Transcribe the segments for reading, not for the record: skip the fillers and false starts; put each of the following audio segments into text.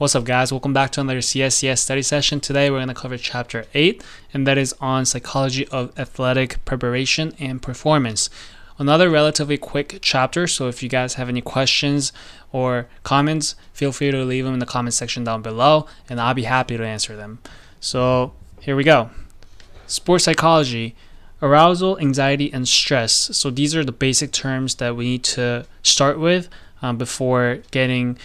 What's up, guys? Welcome back to another CSCS study session. Today we're going to cover chapter 8, and that is on psychology of athletic preparation and performance. Another relatively quick chapter, so if you guys have any questions or comments, feel free to leave them in the comment section down below and I'll be happy to answer them. So here we go. Sports psychology: arousal, anxiety, and stress. So these are the basic terms that we need to start with before getting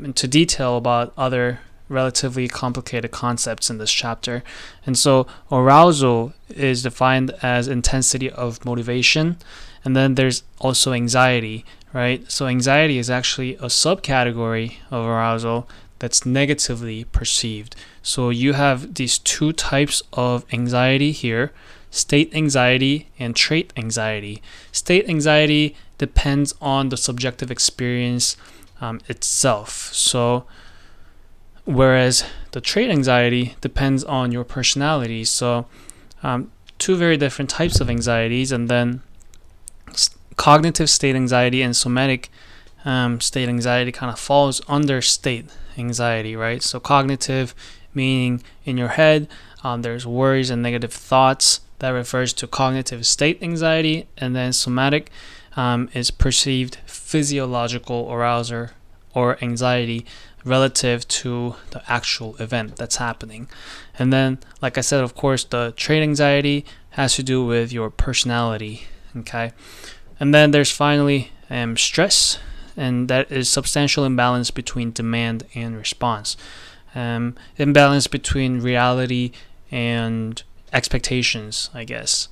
into detail about other relatively complicated concepts in this chapter. And so arousal is defined as intensity of motivation, and then there's also anxiety, right? So anxiety is actually a subcategory of arousal that's negatively perceived. So you have these two types of anxiety here: state anxiety and trait anxiety. State anxiety depends on the subjective experience itself, so whereas the trait anxiety depends on your personality. So two very different types of anxieties. And then cognitive state anxiety and somatic state anxiety kind of falls under state anxiety, right? So cognitive, meaning in your head, there's worries and negative thoughts. That refers to cognitive state anxiety. And then somatic is perceived physiological arousal or anxiety relative to the actual event that's happening. And then, like I said, of course, the trait anxiety has to do with your personality, okay? And then there's finally stress, and that is substantial imbalance between demand and response, imbalance between reality and expectations, I guess.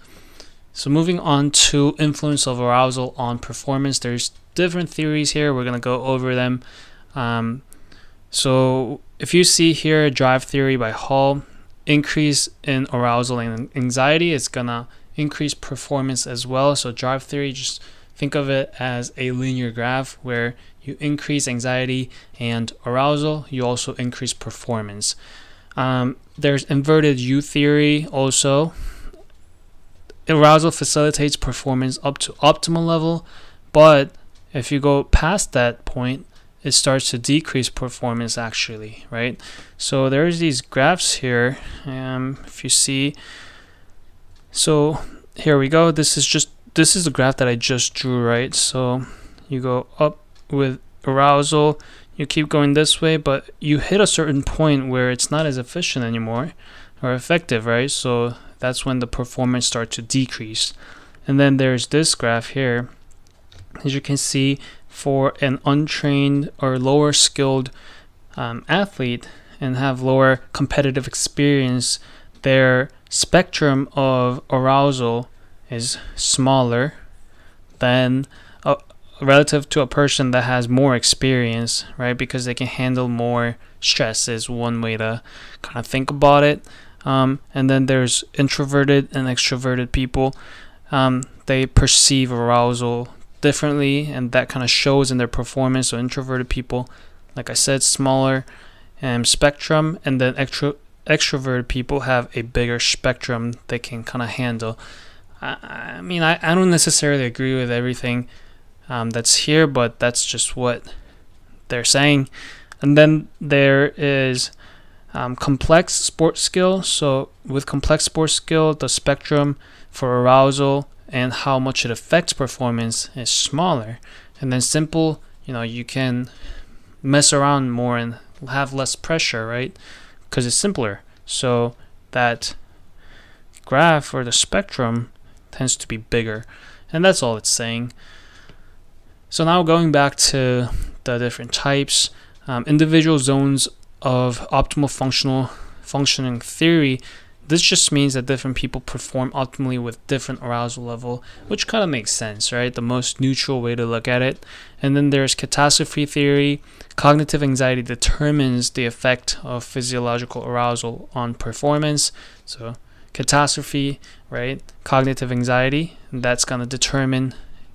So moving on to influence of arousal on performance, there's different theories here. We're going to go over them. So if you see here, drive theory by Hall, increase in arousal and anxiety is going to increase performance as well. So drive theory, just think of it as a linear graph where you increase anxiety and arousal, you also increase performance. There's inverted U theory also. Arousal facilitates performance up to optimal level, but if you go past that point, it starts to decrease performance actually, right? So there's these graphs here. If you see, so here we go. This is the graph that I just drew, right? So you go up with arousal, you keep going this way, but you hit a certain point where it's not as efficient anymore or effective, right? So that's when the performance starts to decrease. And then there's this graph here. As you can see, for an untrained or lower skilled athlete and have lower competitive experience, their spectrum of arousal is smaller than relative to a person that has more experience, right? Because they can handle more stress is one way to kind of think about it. And then there's introverted and extroverted people. They perceive arousal differently, and that kind of shows in their performance. So introverted people, like I said, smaller spectrum, and then extroverted people have a bigger spectrum they can kind of handle. I mean, I don't necessarily agree with everything that's here, but that's just what they're saying. And then there is complex sports skill. So with complex sports skill, the spectrum for arousal and how much it affects performance is smaller. And then simple, you know, you can mess around more and have less pressure, right? Because it's simpler. So that graph or the spectrum tends to be bigger. And that's all it's saying. So now going back to the different types, individual zones of optimal functioning theory. This just means that different people perform optimally with different arousal level, which kind of makes sense, right? The most neutral way to look at it. And then there's catastrophe theory. Cognitive anxiety determines the effect of physiological arousal on performance. So catastrophe, right? Cognitive anxiety, that's going to determine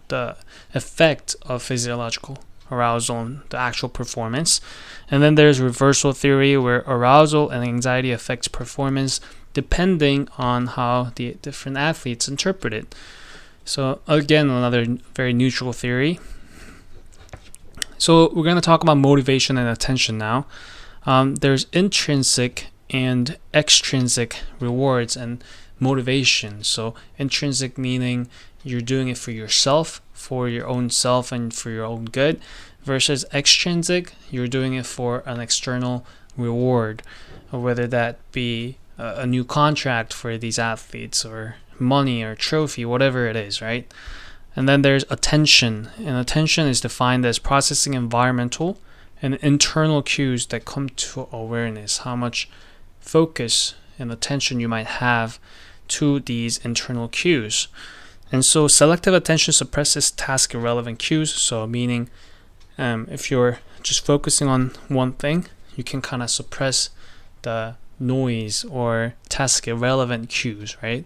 the effect of physiological arousal on the actual performance. And then there's reversal theory, where arousal and anxiety affects performance depending on how the different athletes interpret it. So again, another very neutral theory. So we're going to talk about motivation and attention now. There's intrinsic and extrinsic rewards and motivation. So intrinsic meaning you're doing it for yourself, for your own self and for your own good, versus extrinsic, you're doing it for an external reward, whether that be a new contract for these athletes or money or trophy, whatever it is, right? And then there's attention, and attention is defined as processing environmental and internal cues that come to awareness, how much focus and attention you might have to these internal cues. And so selective attention suppresses task irrelevant cues, so meaning if you're just focusing on one thing, you can kind of suppress the noise or task irrelevant cues, right?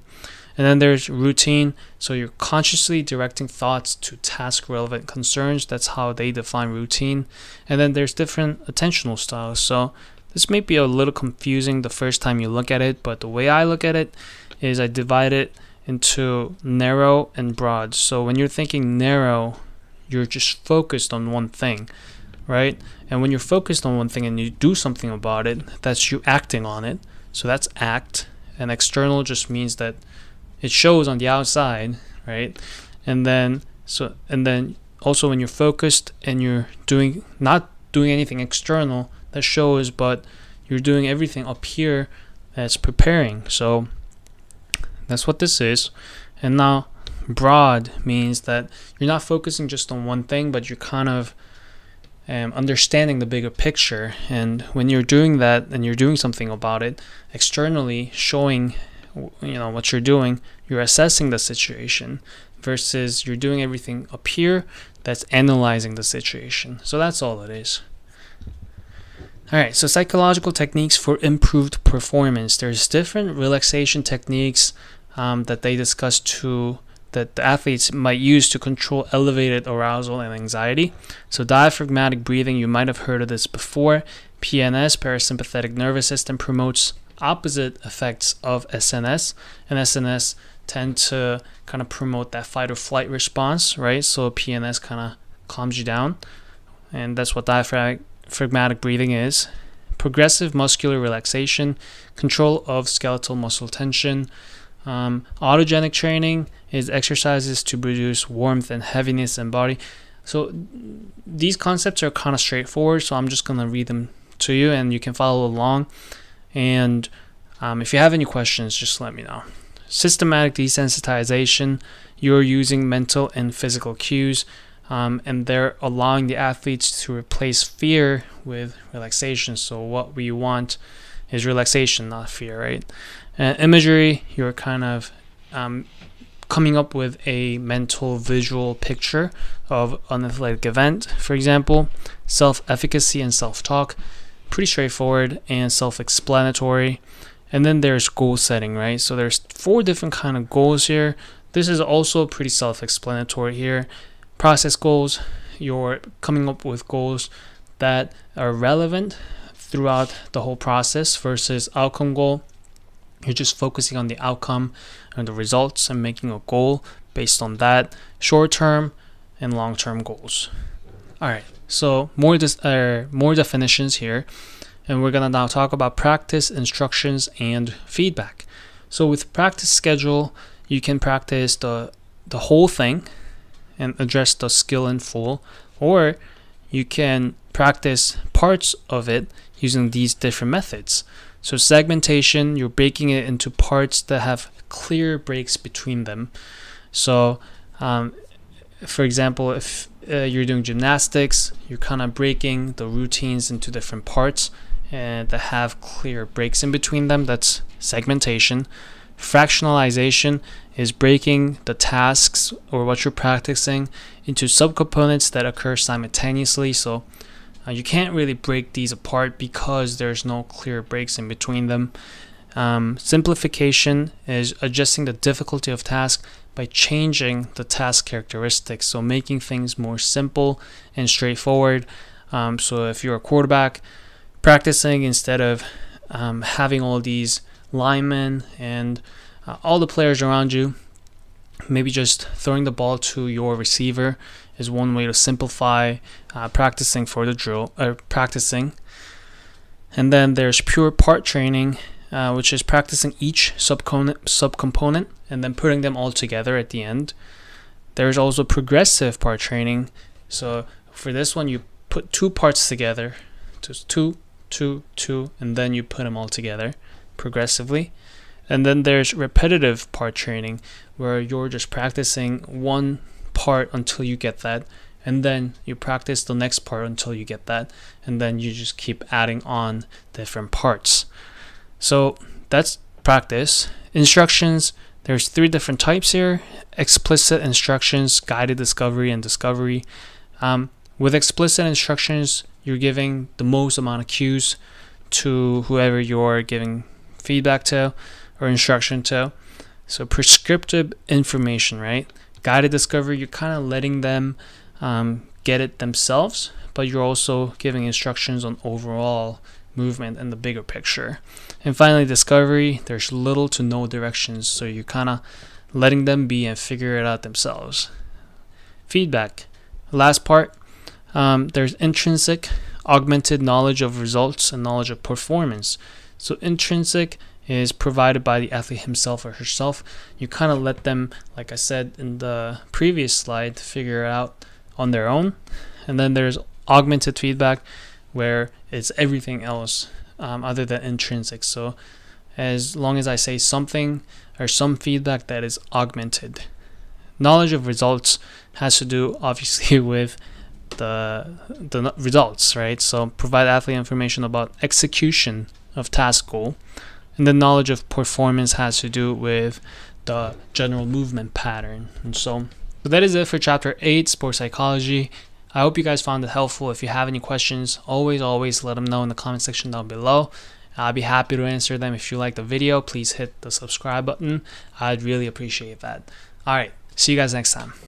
And then there's routine, so you're consciously directing thoughts to task relevant concerns. That's how they define routine. And then there's different attentional styles, so this may be a little confusing the first time you look at it, but the way I look at it is I divide it into narrow and broad. So when you're thinking narrow, you're just focused on one thing, right? And when you're focused on one thing and you do something about it, that's you acting on it, so that's act. And external just means that it shows on the outside, right? And then also when you're focused and you're not doing anything external that shows, but you're doing everything up here that's preparing. So that's what this is. And now broad means that you're not focusing just on one thing, but you're kind of understanding the bigger picture. And when you're doing that and you're doing something about it externally, showing what you're doing, you're assessing the situation, versus you're doing everything up here that's analyzing the situation. So that's all it is. Alright, so psychological techniques for improved performance. There's different relaxation techniques that they discuss that the athletes might use to control elevated arousal and anxiety. So diaphragmatic breathing, you might have heard of this before. PNS, parasympathetic nervous system, promotes opposite effects of SNS, and SNS tend to kind of promote that fight or flight response, right? So PNS kind of calms you down, and that's what diaphragmatic breathing is. Progressive muscular relaxation, control of skeletal muscle tension. Autogenic training is exercises to produce warmth and heaviness in body. So these concepts are kind of straightforward, so I'm just going to read them to you and you can follow along. And if you have any questions, just let me know. Systematic desensitization, you're using mental and physical cues, and they're allowing the athletes to replace fear with relaxation. So what we want is relaxation, not fear, right? And imagery, you're kind of coming up with a mental visual picture of an athletic event, for example. Self-efficacy and self-talk, pretty straightforward and self-explanatory. And then there's goal setting, right? So there's 4 different kind of goals here. This is also pretty self-explanatory here. Process goals, you're coming up with goals that are relevant throughout the whole process, versus outcome goal, you're just focusing on the outcome and the results and making a goal based on that. Short-term and long-term goals. All right, so more definitions here, and we're gonna now talk about practice, instructions, and feedback. So with practice schedule, you can practice the whole thing and address the skill in full, or you can practice parts of it using these different methods. So segmentation, you're breaking it into parts that have clear breaks between them. So for example, if you're doing gymnastics, you're kind of breaking the routines into different parts and that have clear breaks in between them. That's segmentation. Fractionalization is breaking the tasks or what you're practicing into subcomponents that occur simultaneously. So you can't really break these apart because there's no clear breaks in between them. Simplification is adjusting the difficulty of task by changing the task characteristics, so making things more simple and straightforward. So if you're a quarterback, practicing instead of having all these linemen and all the players around you, maybe just throwing the ball to your receiver is one way to simplify practicing for the drill, or practicing. And then there's pure part training, which is practicing each subcomponent and then putting them all together at the end. There's also progressive part training. So for this one, you put two parts together, just two, and then you put them all together progressively. And then there's repetitive part training, where you're just practicing one part until you get that, and then you practice the next part until you get that, and then you just keep adding on different parts. So that's practice. Instructions, there's three different types here: explicit instructions, guided discovery, and discovery. With explicit instructions, you're giving the most amount of cues to whoever you're giving feedback to or instruction to, so prescriptive information, right? Guided discovery, you're kind of letting them get it themselves, but you're also giving instructions on overall movement and the bigger picture. And finally, discovery, there's little to no directions, so you're kind of letting them be and figure it out themselves. Feedback, last part, there's intrinsic, augmented knowledge of results and knowledge of performance. So intrinsic is provided by the athlete himself or herself. You kind of let them, like I said in the previous slide, figure it out on their own. And then there's augmented feedback, where it's everything else other than intrinsic. So as long as I say something or some feedback that is augmented. Knowledge of results has to do obviously with the results, right? So provide athlete information about execution of task goal, and the knowledge of performance has to do with the general movement pattern. And so that is it for chapter 8, sports psychology. I hope you guys found it helpful. If you have any questions, always let them know in the comment section down below. I'll be happy to answer them. If you like the video, please hit the subscribe button. I'd really appreciate that. All right, see you guys next time.